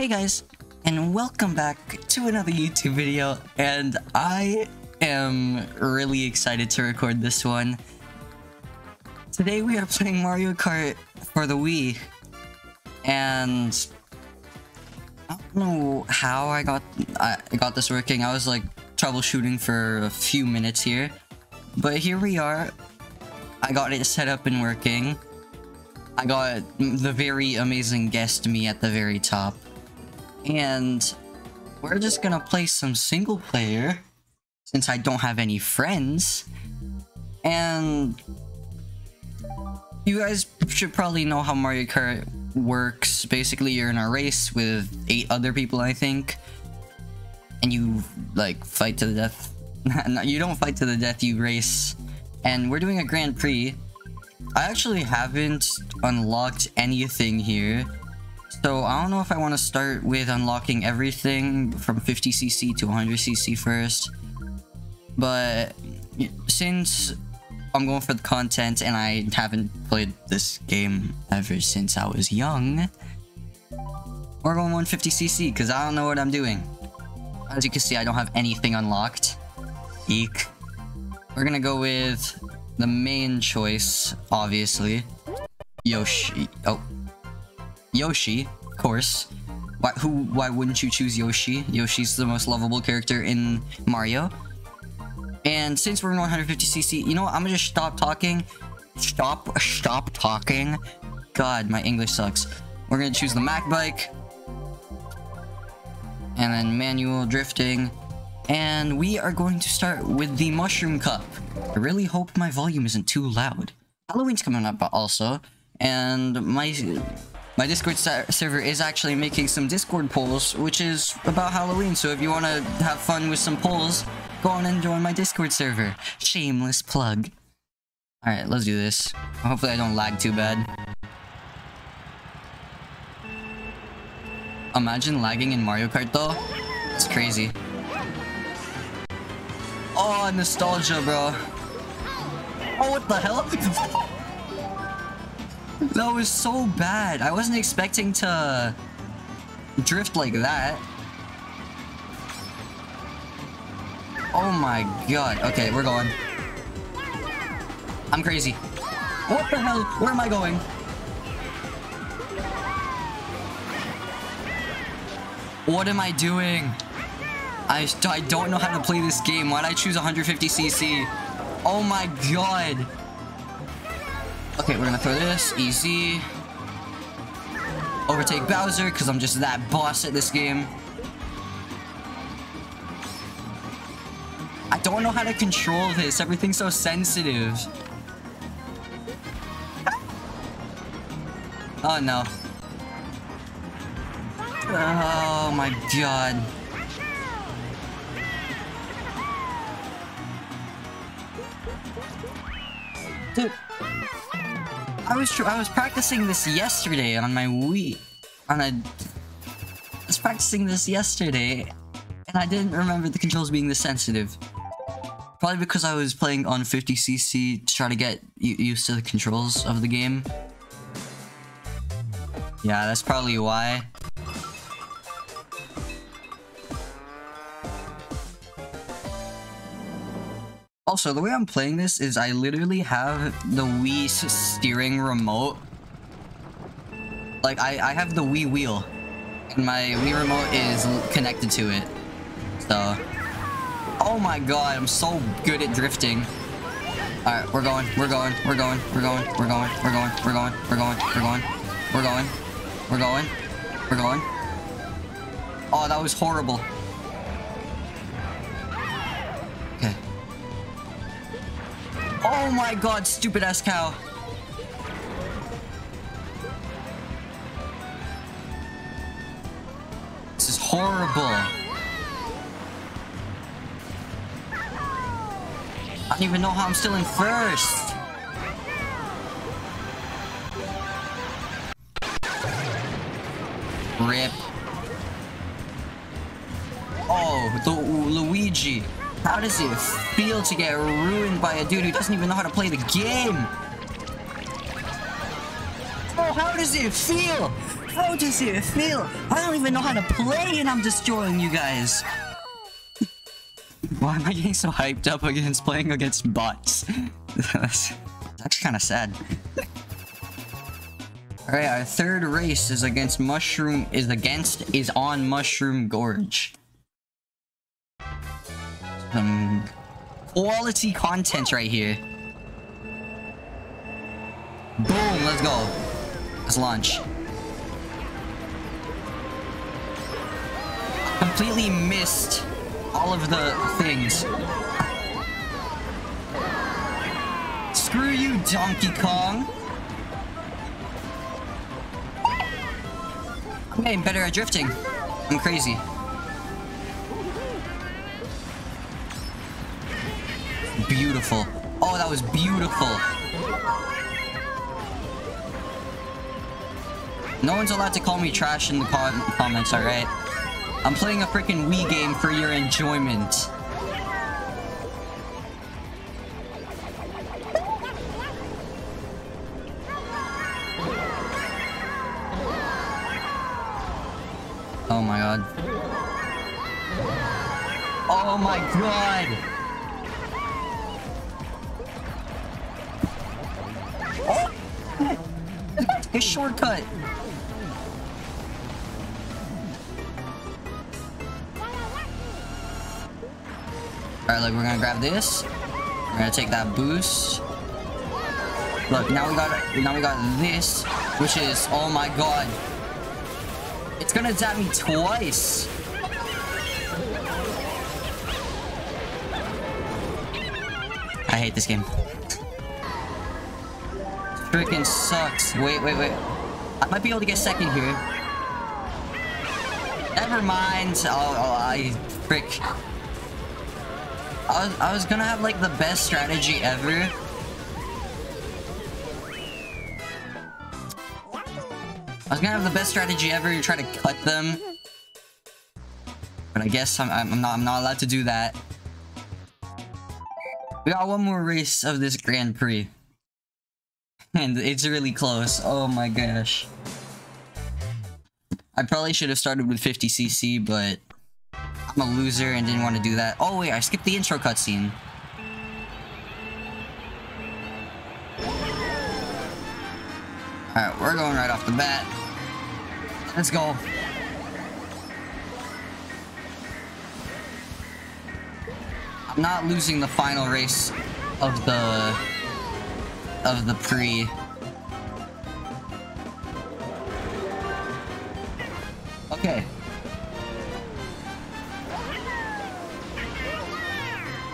Hey guys, and welcome back to another YouTube video, and I am really excited to record this one. Today we are playing Mario Kart for the Wii, and I don't know how I got this working. I was like troubleshooting for a few minutes here, but here we are. I got it set up and working. I got the very amazing guest me at the very top. And we're just gonna play some single player, since I don't have any friends. And you guys should probably know how Mario Kart works. Basically, you're in a race with 8 other people, I think. And you, like, fight to the death. No, you don't fight to the death, you race. And we're doing a Grand Prix. I actually haven't unlocked anything here. So I don't know if I want to start with unlocking everything from 50cc to 100cc first, but since I'm going for the content and I haven't played this game ever since I was young, we're going 150cc because I don't know what I'm doing. As you can see, I don't have anything unlocked. Eek. We're gonna go with the main choice, obviously. Yoshi. Oh. Yoshi, of course. Why wouldn't you choose Yoshi? Yoshi's the most lovable character in Mario. And since we're in 150cc, you know what? I'm gonna just stop talking. Stop talking. God, my English sucks. We're gonna choose the Mac bike. And then manual drifting. And we are going to start with the Mushroom Cup. I really hope my volume isn't too loud. Halloween's coming up also. And my Discord server is actually making some Discord polls, which is about Halloween, so if you want to have fun with some polls, go on and join my Discord server. Shameless plug. Alright, let's do this. Hopefully I don't lag too bad. Imagine lagging in Mario Kart though. It's crazy. Oh, nostalgia, bro. Oh, what the hell? That was so bad. I wasn't expecting to drift like that. Oh my god. Okay, we're going. I'm crazy. What the hell? Where am I going? What am I doing? I don't know how to play this game. Why'd I choose 150cc? Oh my god. Okay, we're gonna throw this. Easy. Overtake Bowser, because I'm just that boss at this game. I don't know how to control this. Everything's so sensitive. Oh, no. Oh, my God. Dude. I was practicing this yesterday on my Wii. I was practicing this yesterday, and I didn't remember the controls being this sensitive. Probably because I was playing on 50cc to try to get used to the controls of the game. Yeah, that's probably why. Also, the way I'm playing this is I literally have the Wii steering remote. Like, I have the Wii wheel, and my Wii remote is connected to it. So, oh my god, I'm so good at drifting. Alright, we're going. Oh, that was horrible. Oh my god, stupid ass cow. This is horrible. I don't even know how I'm still in first. RIP. Oh, Luigi. How does it feel to get ruined by a dude who doesn't even know how to play the game? Oh, how does it feel? Roach here, Phil. I don't even know how to play and I'm destroying you guys. Why am I getting so hyped up against playing against bots? That's kind of sad. Alright, our third race is against Mushroom... is on Mushroom Gorge. Some quality content right here. Boom, let's go. Let's launch. Completely missed all of the things. Screw you, Donkey Kong. I'm getting better at drifting. I'm crazy. Beautiful. Oh, that was beautiful. No one's allowed to call me trash in the comments, alright? I'm playing a freaking Wii game for your enjoyment. Oh my god. Oh my god! Oh! A shortcut! Alright, look, we're gonna grab this. We're gonna take that boost. Look, now we got this, which is, oh my god. It's gonna zap me twice. I hate this game. Freaking sucks. Wait. I might be able to get second here. Never mind. I was gonna have like the best strategy ever. And try to cut them, but I guess I'm not allowed to do that. We got one more race of this Grand Prix, and it's really close. Oh my gosh! I probably should have started with 50cc, but I'm a loser and didn't want to do that. Oh wait, I skipped the intro cutscene. All right, we're going right off the bat. Let's go. I'm not losing the final race of the pre. Okay.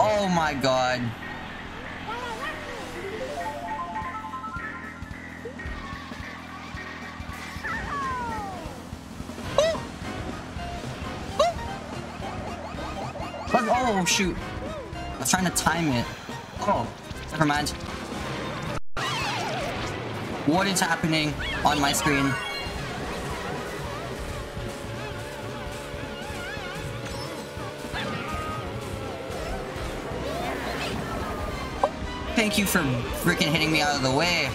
Oh my god. Oh shoot, I was trying to time it. Oh, never mind. What is happening on my screen? Thank you for freaking hitting me out of the way.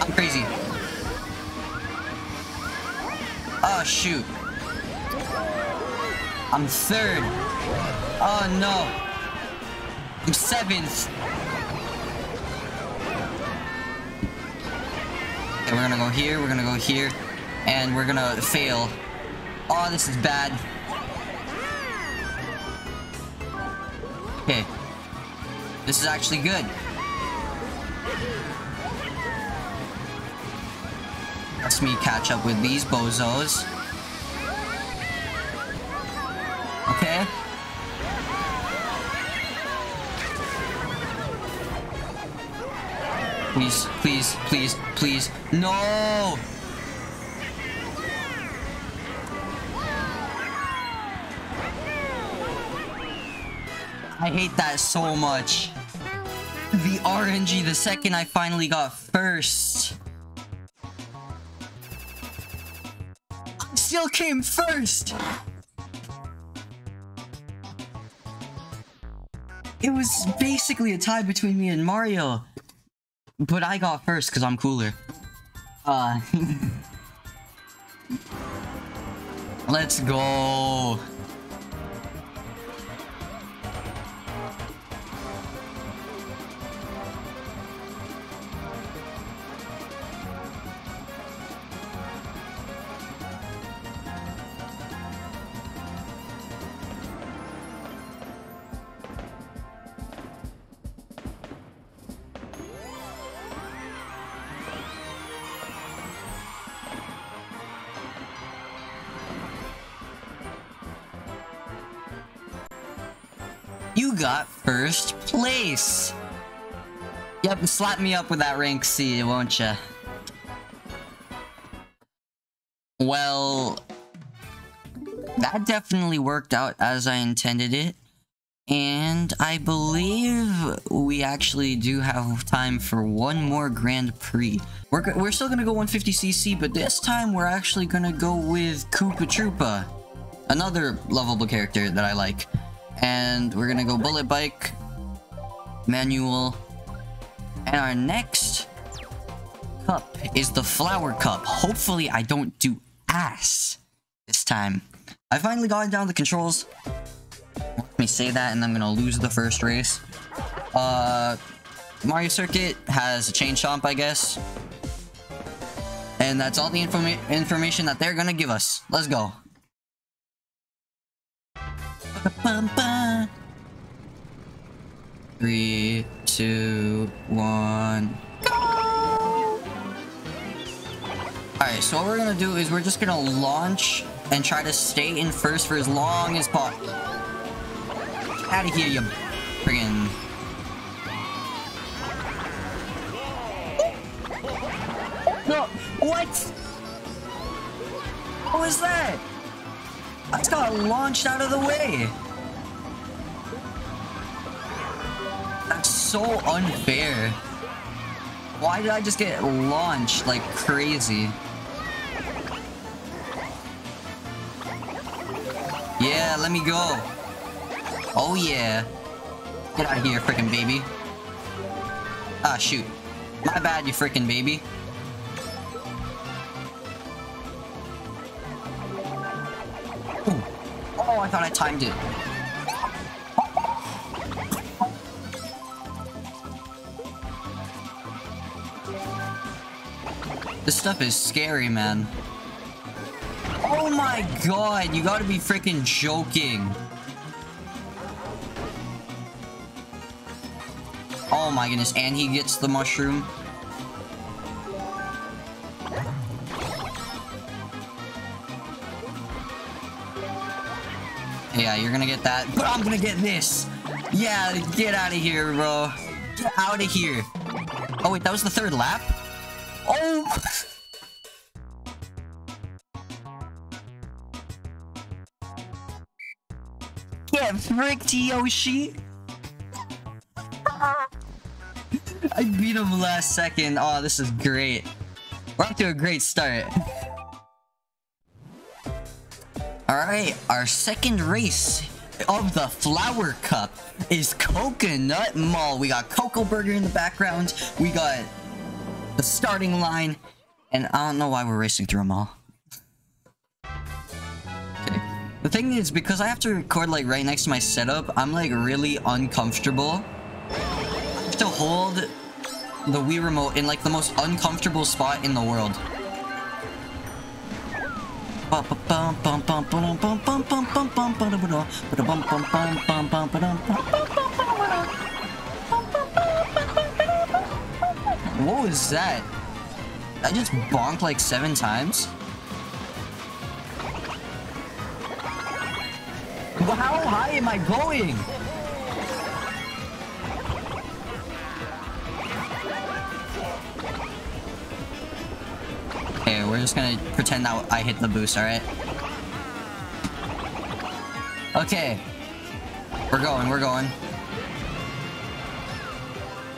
I'm crazy. Oh shoot. I'm third. Oh no. I'm seventh. Okay, we're gonna go here, and we're gonna fail. Oh, this is bad. Okay. This is actually good. Let's me catch up with these bozos. Okay. Please, please, please, please. No! I hate that so much. The RNG the second I finally got first. I still came first! It was basically a tie between me and Mario. But I got first because I'm cooler. Let's go. You got first place. Yep, slap me up with that rank C, won't ya? Well, that definitely worked out as I intended it. And I believe we actually do have time for one more Grand Prix. We're still gonna go 150cc, but this time we're actually gonna go with Koopa Troopa. Another lovable character that I like. And we're gonna go bullet bike, manual, and our next cup is the flower cup. Hopefully I don't do ass this time. I finally got down the controls. Let me say that and I'm gonna lose the first race. Mario Circuit has a chain chomp, I guess. And that's all the information that they're gonna give us. Let's go. Bum, bum. 3, 2, 1, go! Alright, so what we're gonna do is we're just gonna launch and try to stay in first for as long as possible. Out of here, you friggin'. No, what? What was that? I just got launched out of the way! That's so unfair. Why did I just get launched like crazy? Yeah, let me go. Oh yeah. Get out of here, frickin' baby. Ah, shoot. My bad, you frickin' baby. Oh, I thought I timed it. This stuff is scary, man. Oh my god, you gotta be freaking joking. Oh my goodness, and he gets the mushroom. Yeah, you're gonna get that, but I'm gonna get this! Yeah, get out of here, bro. Get out of here. Oh wait, that was the third lap? Oh! Get fricked, Yoshi! I beat him last second. Oh, this is great. We're off to a great start. Alright, our second race of the Flower Cup is Coconut Mall. We got Cocoa Burger in the background, we got the starting line, and I don't know why we're racing through them all. Okay. The thing is, because I have to record like right next to my setup, I'm like really uncomfortable. I have to hold the Wii remote in like the most uncomfortable spot in the world. What was that? I just bonked like 7 times. How high am I going? Okay, we're just gonna pretend that I hit the boost, alright? Okay. We're going.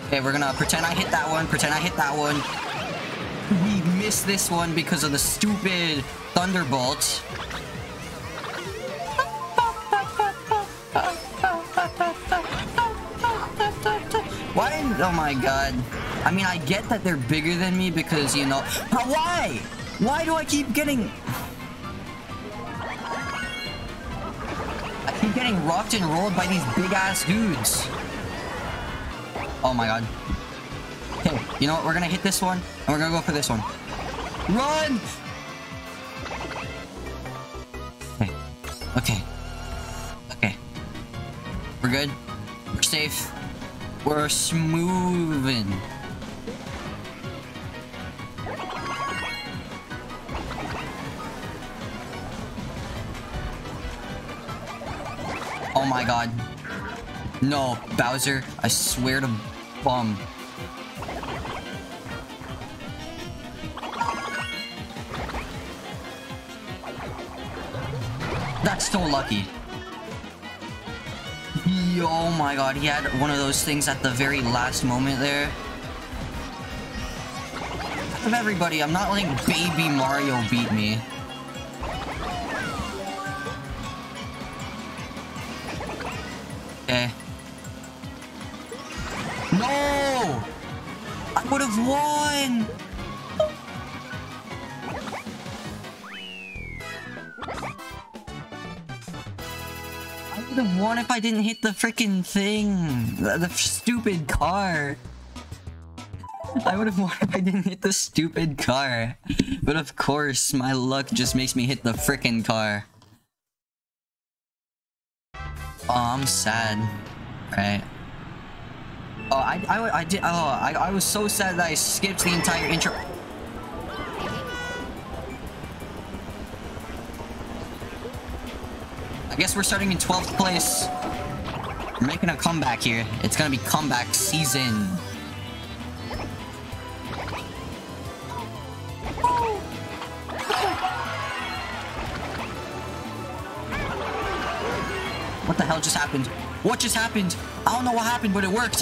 Okay, we're gonna pretend I hit that one. We missed this one because of the stupid Thunderbolt. Why? Oh my god. I mean, I get that they're bigger than me because, you know, but why? Why do I keep getting... I keep getting rocked and rolled by these big-ass dudes. Oh my god. Okay, you know what? We're gonna hit this one, and we're gonna go for this one. Run! Okay. Okay. Okay. We're good. We're safe. We're smoothin'. Oh my god. No, Bowser, I swear to bum. That's so lucky. Oh my god, he had one of those things at the very last moment there. Out of everybody, I'm not letting baby Mario beat me. Okay. No! I would have won! One if I didn't hit the freaking thing, the stupid car. I would have won if I didn't hit the stupid car, but of course my luck just makes me hit the freaking car. Oh, I'm sad. All right. Oh, I was so sad that I skipped the entire intro. I guess we're starting in 12th place. We're making a comeback here. It's gonna be comeback season. What the hell just happened? What just happened? I don't know what happened, but it worked.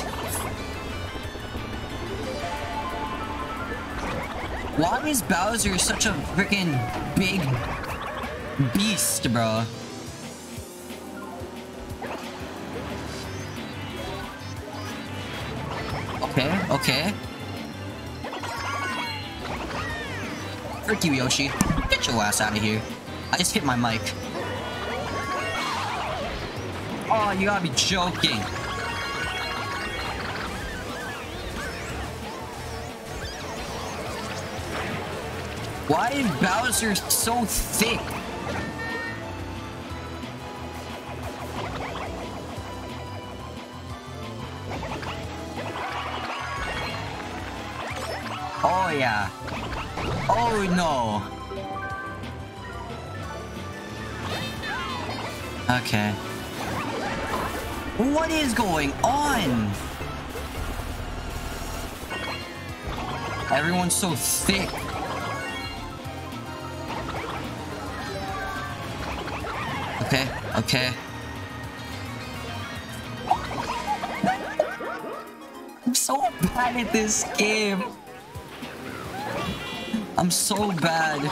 Why is Bowser such a freaking big beast, bro? Okay, okay. Frick you, Yoshi. Get your ass out of here. I just hit my mic. Oh, you gotta be joking. Why is Bowser so thick? Oh yeah. Oh no. Okay. What is going on? Everyone's so thick. Okay, okay. I'm so bad at this game. I'm so bad.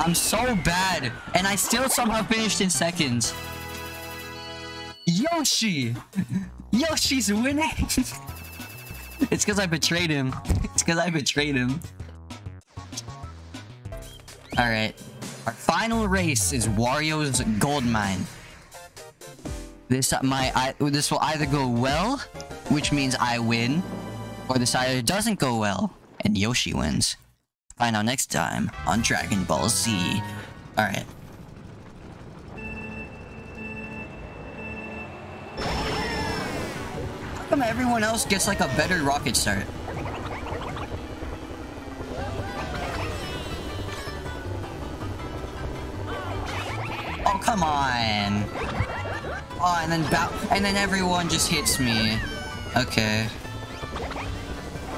I'm so bad, and I still somehow finished in second. Yoshi! Yoshi's winning! It's because I betrayed him. It's because I betrayed him. Alright. Our final race is Wario's Gold Mine. This will either go well, which means I win, or this either doesn't go well and Yoshi wins. Find out next time on Dragon Ball Z. All right. How come everyone else gets like a better rocket start? Oh, come on. Oh, and then everyone just hits me. Okay.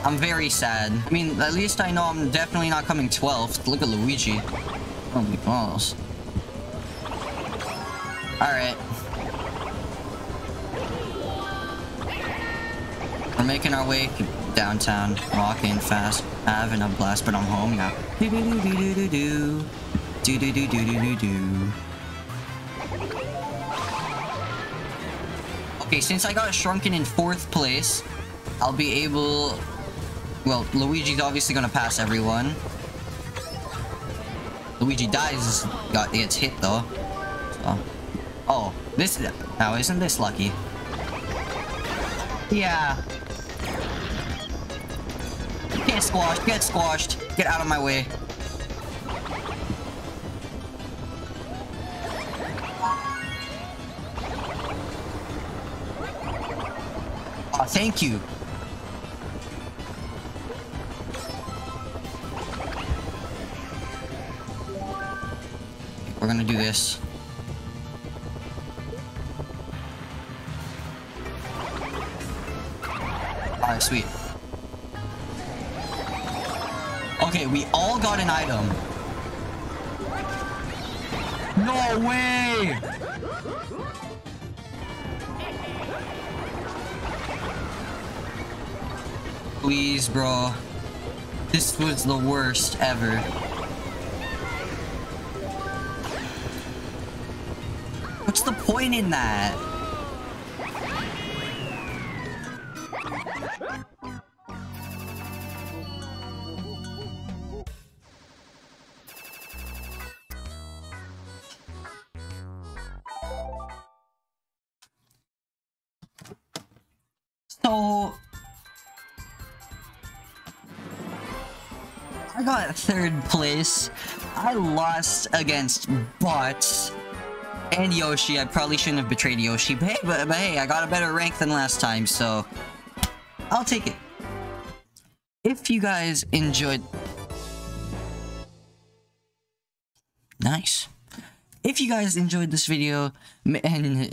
I'm very sad. I mean, at least I know I'm definitely not coming 12th. Look at Luigi. Oh my balls. Alright. We're making our way downtown, rocking fast, having a blast, but I'm home now. Do do do do do do do do do do do do do. Okay, since I got shrunken in 4th place, I'll be able. Well, Luigi's obviously gonna pass everyone. Luigi dies. Gets hit though. So. Oh, this now isn't this lucky? Yeah. Get squashed. Get squashed. Get out of my way. Oh, thank you. We're gonna do this. Alright, sweet. Okay, we all got an item. No way! Please, bro. This was the worst ever. What's the point in that? So I got 3rd place. I lost against bots. And Yoshi, I probably shouldn't have betrayed Yoshi, but hey, I got a better rank than last time, so I'll take it. If you guys enjoyed... Nice. If you guys enjoyed this video, and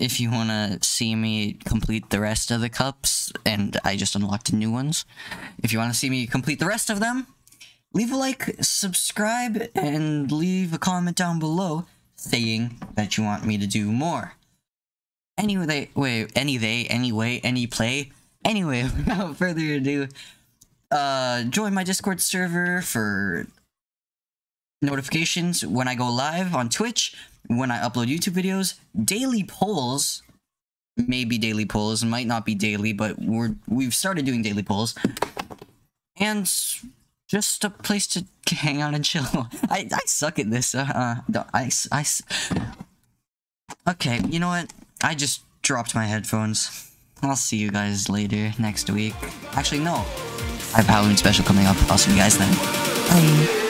if you want to see me complete the rest of the cups, and I just unlocked new ones, if you want to see me complete the rest of them, leave a like, subscribe, and leave a comment down below. Saying that you want me to do more. Anyway, anyway, without further ado, join my Discord server for notifications when I go live on Twitch, when I upload YouTube videos, daily polls, maybe daily polls, might not be daily, but we've started doing daily polls, and just a place to hang out and chill. I suck at this. Okay, you know what? I just dropped my headphones. I'll see you guys later next week. Actually, no. I have Halloween special coming up. I'll see you guys then. Bye.